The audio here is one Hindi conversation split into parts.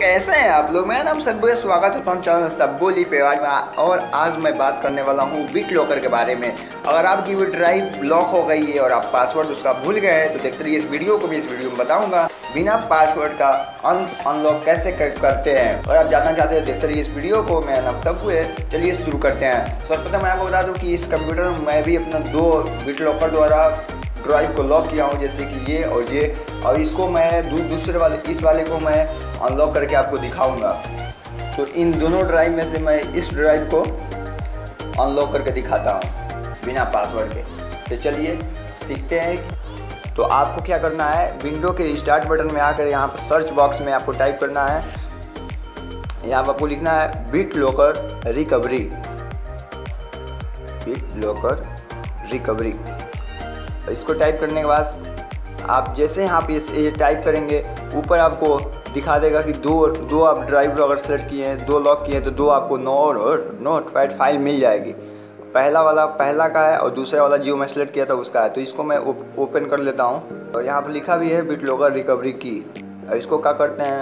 कैसे हैं आप लोग। मेरा नाम सब्बू है, स्वागत है आपका चैनल सब्बू ली पे। और आज मैं बात करने वाला हूँ बिटलॉकर के बारे में। अगर आपकी वो ड्राइव ब्लॉक हो गई है और आप पासवर्ड उसका भूल गए हैं तो देखते रहिए इस वीडियो को। भी इस वीडियो में बताऊंगा बिना पासवर्ड का अनलॉक कैसे करते हैं। और आप जानना चाहते हैं देखते रहिए इस वीडियो को। मेरा नाम सब्बू है, चलिए शुरू करते हैं। सर्वप्रथम मैं आपको बता दूँ कि इस कंप्यूटर में मैं भी अपना 2 बिटलॉकर द्वारा ड्राइव को लॉक किया हूँ, जैसे कि ये और ये। और इसको मैं दूसरे वाले इस वाले को मैं अनलॉक करके आपको दिखाऊंगा। तो इन दोनों ड्राइव में से मैं इस ड्राइव को अनलॉक करके दिखाता हूँ बिना पासवर्ड के। तो चलिए सीखते हैं। तो आपको क्या करना है, विंडो के स्टार्ट बटन में आकर यहाँ पर सर्च बॉक्स में आपको टाइप करना है। यहाँ पर आपको लिखना है बिटलॉकर रिकवरी। इसको टाइप करने के बाद आप जैसे यहाँ पे ये टाइप करेंगे, ऊपर आपको दिखा देगा कि दो आप ड्राइव अगर सेलेक्ट किए हैं, 2 लॉक किए हैं तो 2 आपको नोटिफाइड फाइल मिल जाएगी। पहला का है और दूसरा वाला जियो मैं सेलेक्ट किया था उसका है। तो इसको मैं ओपन कर लेता हूँ। और यहाँ पर लिखा भी है बिटलॉकर रिकवरी की। और इसको क्या करते हैं,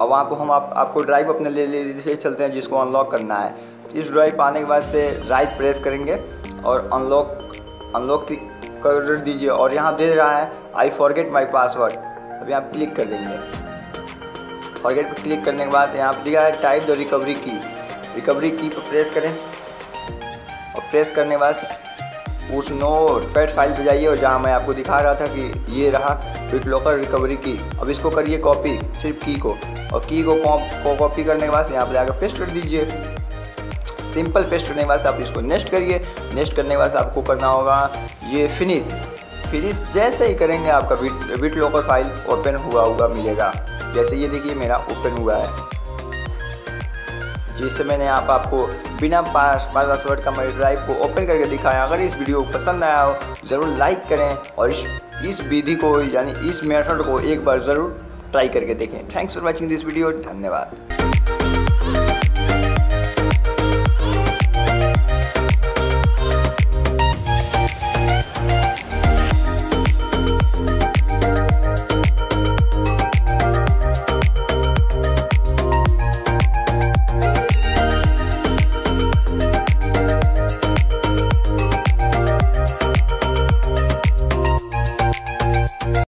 और वहाँ पर हम आपको ड्राइव अपने ले चलते हैं जिसको अनलॉक करना है। इस ड्राइव पाने के बाद से राइट प्रेस करेंगे और अनलॉक की कर दीजिए। और यहाँ दे रहा है आई फॉरगेट माई पासवर्ड, अब यहाँ क्लिक कर देंगे। फॉरगेट पर क्लिक करने के बाद यहाँ पर दिया है टाइप द रिकवरी की पर प्रेस करें। और प्रेस करने के बाद उस नोटपैड फाइल पे जाइए, और जहाँ मैं आपको दिखा रहा था कि ये रहा बिटलॉकर रिकवरी की। अब इसको करिए कॉपी, सिर्फ की को। और की को कॉपी करने के बाद यहाँ पर जाकर पेस्ट कर दीजिए। सिंपल पेस्ट करने के बाद आप इसको नेक्स्ट करिए। नेक्स्ट करने के बाद आपको करना होगा ये फिनिश। जैसे ही करेंगे आपका बिटलॉकर फाइल ओपन हुआ मिलेगा। जैसे ये देखिए मेरा ओपन हुआ है, जिससे मैंने आपको बिना पासवर्ड का मेरे ड्राइव को ओपन करके दिखाया। अगर इस वीडियो को पसंद आया हो ज़रूर लाइक करें और इस विधि को यानी इस मेथड को एक बार ज़रूर ट्राई करके देखें। Thanks for watching this video. धन्यवाद।